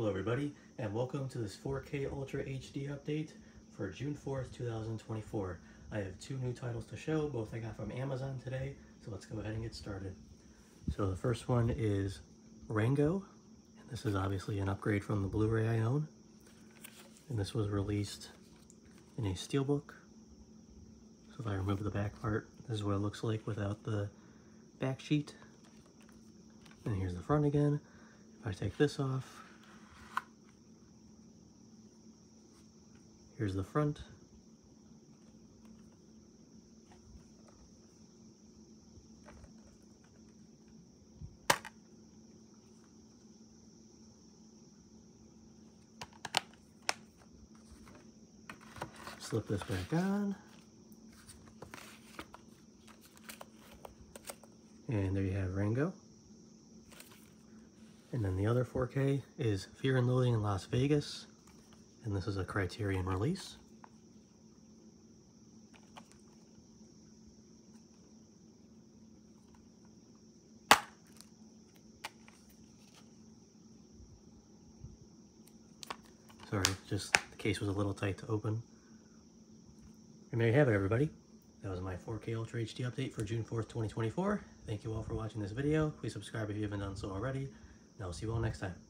Hello everybody, and welcome to this 4K Ultra HD update for June 4th, 2024. I have two new titles to show, both I got from Amazon today, so let's go ahead and get started. So the first one is Rango, and this is obviously an upgrade from the Blu-ray I own. And this was released in a steelbook. So if I remove the back part, this is what it looks like without the back sheet. And here's the front again. If I take this off, here's the front. Slip this back on. And there you have Rango. And then the other 4K is Fear and Loathing in Las Vegas. And this is a Criterion release. Sorry, just the case was a little tight to open. And there you have it, everybody. That was my 4K Ultra HD update for June 4th, 2024. Thank you all for watching this video. Please subscribe if you haven't done so already, and I'll see you all next time.